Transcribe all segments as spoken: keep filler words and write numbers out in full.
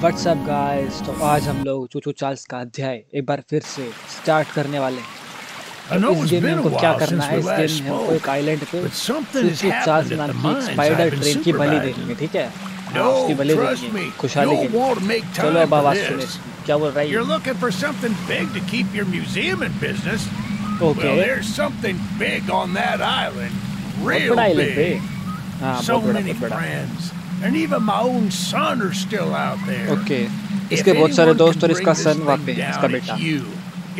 WhatsApp guys, तो आज हम लोग चूचू चार्ल्स का अध्याय एक बार फिर से स्टार्ट करने वाले हैं। तो इस गेम में हमको क्या करना है, इस गेम में हमको एक आइलैंड पे चूचू चार्ल्स नाम की स्पाइडर ट्रेन की बलि देखेंगे, ठीक है, उसकी बलि देखेंगे खुशहाली के लिए। चलो अब आवाज़ सुने क्या बोल रही है। ओके, हाँ बहुत बड़ा बहुत बड़ा। And even my own son are still out there. Okay. इसके बहुत सारे दोस्त और इसका सन वहाँ पे, इसका बेटा।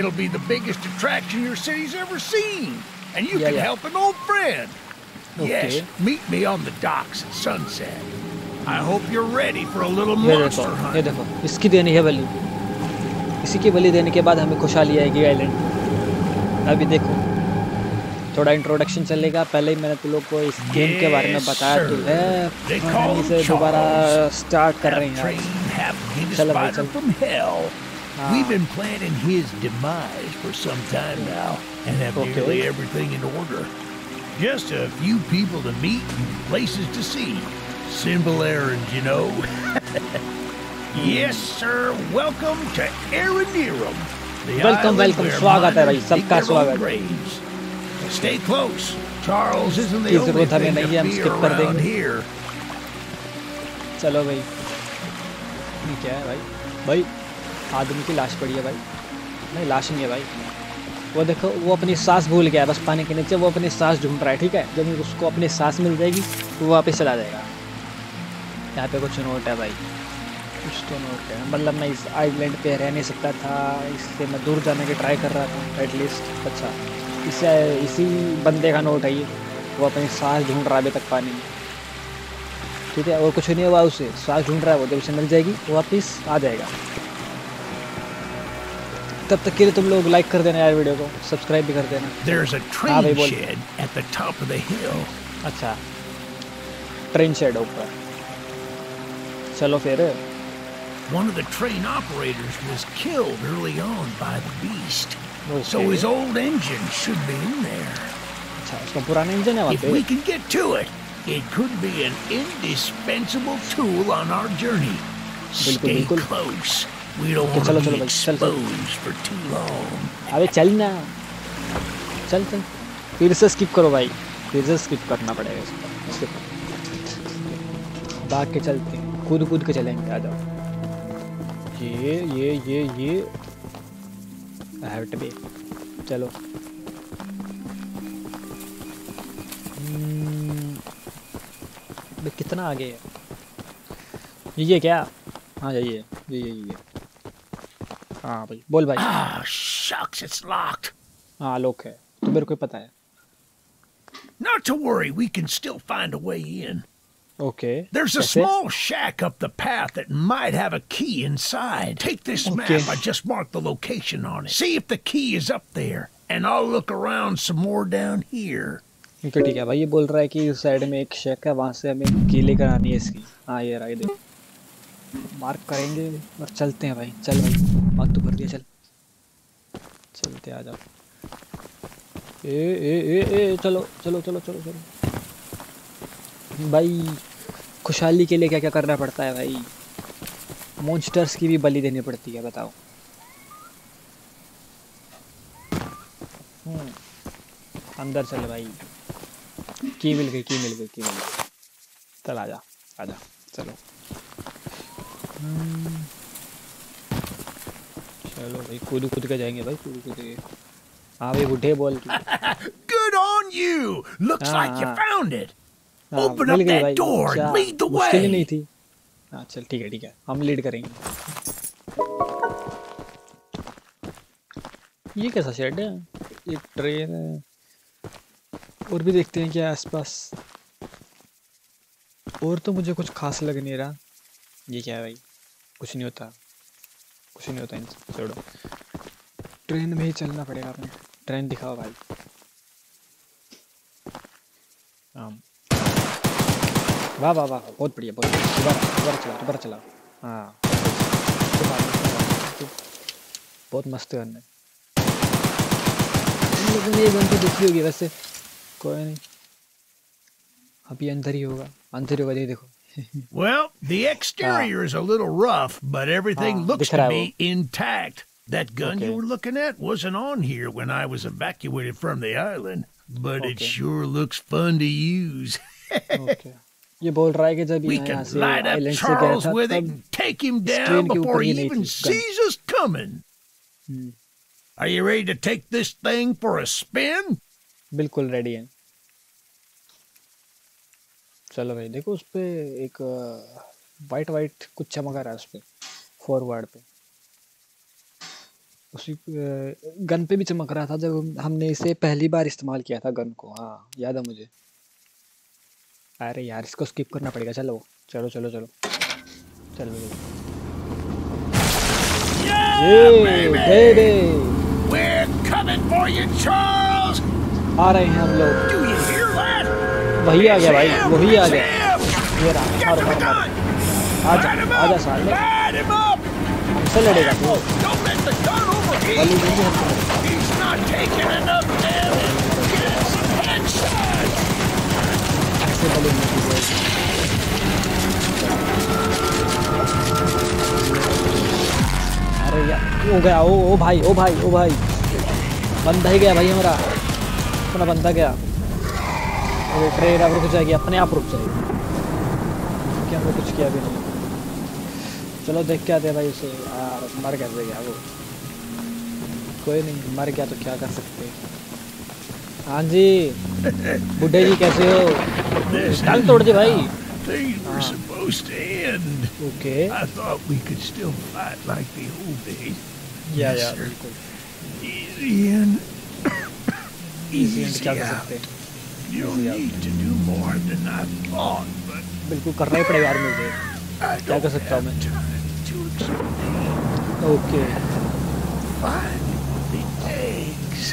It'll be the biggest attraction your city's ever seen, and you can help an old friend. Yes, meet me on the docks at sunset. I hope you're ready for a little monster hunt. ये देखो, इसकी देनी है बलि। इसी की बलि देने के बाद हमें खुशहाली आएगी आइलैंड। अभी देखो, थोड़ा इंट्रोडक्शन चलेगा। पहले ही मैंने तुम लोग को इस गेम के बारे में बताया तो है, इसे दोबारा स्टार्ट कर रहे हैं। चलो भाई चलो। We've been planning his demise for some time now and have nearly everything in order. Just a few people to meet and places to see. Simple errands, you know. Yes sir, welcome to Arenirum. Welcome, welcome, स्वागत है भाई, सबका स्वागत है। Stay close. Charles isn't the only thing to be around here. चलो भाई, ये क्या है भाई? भाई आदमी की लाश पड़ी है भाई। नहीं लाश नहीं है भाई, वो देखो वो अपनी सांस भूल गया है, बस पानी के नीचे वो अपनी सांस ढूंढ रहा है, ठीक है। जब उसको अपनी सांस मिल जाएगी तो वो वापस चला जाएगा। यहाँ पे कुछ नोट है भाई, कुछ तो नोट है, मतलब मैं इस आइलैंड पे रह नहीं सकता था, इससे मैं दूर जाने की ट्राई कर रहा था एटलीस्ट। अच्छा, इसे इसी बंदे का नोट है ये, वो अपनी सांस ढूंढ रहा है अभी तक पानी में, ठीक है, और कुछ नहीं हुआ उसे, सांस ढूंढ रहा है वो। जब उसे मिल जाएगी वो वापस आ जाएगा। तब तक के लिए तुम लोग लाइक कर देना यार वीडियो को, सब्सक्राइब भी कर देना। हाँ भाई बोल। अच्छा, ट्रेन शेड ऊपर। चलो फिर। One of the train operators was killed early on by the beast. Okay. So his old engine should be in there. अच्छा, उसका पुराना इंजन है वहाँ पे। If we can get to it, it could be an indispensable tool on our journey. Stay close. We don't want to be exposed for too long. अबे चल ना, चल चल। फिर से स्किप करो भाई, फिर से स्किप करना पड़ेगा इसको। भाग के चलते हैं, कूद कूद के चलेंगे। आ जाओ। ये ये ये ये हट भी। चलो कितना आगे है ये, ये क्या? हाँ जाइए ये ये ये हाँ भाई बोल भाई। ah, shucks, it's locked. हाँ लॉक है, तो मेरे को पता है। Not to worry, we can still find a way in. Okay. There's a small shack up the path that might have a key inside. Take this map. I just marked the location on it. See if the key is up there, and I'll look around some more down here. ठीक है भाई, ये बोल रहा है कि उस side में एक शेक है, वहाँ से हमें की लेकर आनी है इसकी। हाँ ये रहा, इधर मार्क करेंगे और चलते हैं भाई। चल भाई, बात तो कर दिया, चल चलते आ जाओ। ए ए ए ए चलो चलो चलो चलो चलो भाई। खुशहाली के लिए क्या क्या करना पड़ता है भाई, मॉन्स्टर्स की भी बलि देनी पड़ती है, बताओ। अंदर चल भाई, की मिल गई की मिल गई की मिल गई। चल आजा आजा चलो चलो भाई, कूद कूद के जाएंगे भाई, कूद कूद के। हाँ भाई बुढ़े बोल। Good on you, looks like you found it. Open up that door and lead the way. नहीं थी। हाँ चल ठीक है ठीक है, हम लीड करेंगे। ये कैसा शेड है? एक ट्रेन है। और भी देखते हैं क्या आसपास। और तो मुझे कुछ खास लग नहीं रहा। ये क्या है भाई? कुछ नहीं होता, कुछ नहीं होता इनसे, छोड़ो। ट्रेन में ही चलना पड़ेगा हमें। ट्रेन दिखाओ भाई। आम वाह वाह वाह, बहुत बढ़िया बहुत बढ़िया। दोबारा चलाओ दोबारा चलाओ। हाँ बहुत मस्त है। लेकिन ये गन तो दिखी होगी वैसे, कोई नहीं, अभी अंदर ही होगा अंदर ही होगा। ये देखो Well, the exterior uh, is a little rough, but everything uh, looks to be intact. That gun okay. you were looking at wasn't on here when I was evacuated from the island, but okay. it sure looks fun to use. okay. We can light up Charles with it and take him down before he even sees us coming. Hmm. Are you ready to take this thing for a spin? बिल्कुल ready है. चलो भाई देखो उस पे एक white white कुछ चमक रहा है उस पे forward पे. उसी गन पे भी चमक रहा था जब हमने इसे पहली बार इस्तेमाल किया था गन को. हाँ याद है मुझे. अरे यार इसको स्किप करना पड़ेगा. चलो चलो चलो चलो चलो आ रहे हैं हम लोग. वही आ गया भाई वही आ गया. ये रहा मारो मारो आजा आजा साले हमसे लड़ेगा तू. अरे यार हो गया. ओ ओ भाई ओ भाई ओ भाई बंदा ही गया भाई हमारा अपना बंदा गया. अरे ट्रेन अब रुक जाएगी अपने आप रुक जाएगी. क्या हमने कुछ किया भी नहीं. चलो देख क्या दे भाई उसे. यार मर गया गया वो. कोई नहीं मर गया तो क्या कर सकते. Anji, बुड्ढे जी कैसे हो? टांग तोड़ दे भाई. Things were supposed to end. Okay. I thought we could still fight like the old days. Yeah, yeah. Easy in, easy out. You don't need to do more than I thought, but. बिल्कुल करना ही पड़ेगा यार मुझे. क्या कर सकता हूँ मैं? Okay. Find the eggs.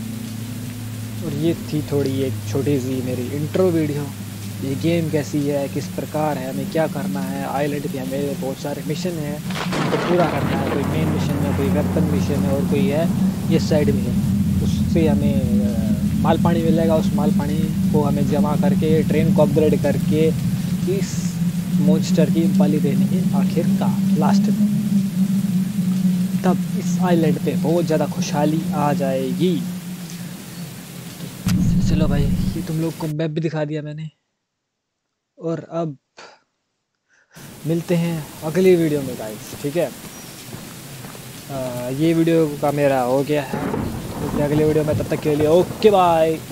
और ये थी थोड़ी एक छोटी सी मेरी इंट्रो वीडियो. ये गेम कैसी है किस प्रकार है हमें क्या करना है. आइलैंड पे हमें बहुत सारे मिशन हैं तो पूरा करना है. कोई मेन मिशन है कोई वेपन मिशन है और कोई है ये साइड में है. उससे हमें माल पानी मिलेगा. उस माल पानी को हमें जमा करके ट्रेन को अपग्रेड करके इस मॉन्स्टर की बलि देने के आखिर का लास्ट में तब इस आइलैंड पे बहुत ज़्यादा खुशहाली आ जाएगी. चलो भाई ये तुम लोग को मैप भी दिखा दिया मैंने. और अब मिलते हैं अगली वीडियो में गाइस ठीक है. आ, ये वीडियो का मेरा हो गया है. अगली वीडियो में तब तक के लिए ओके बाय.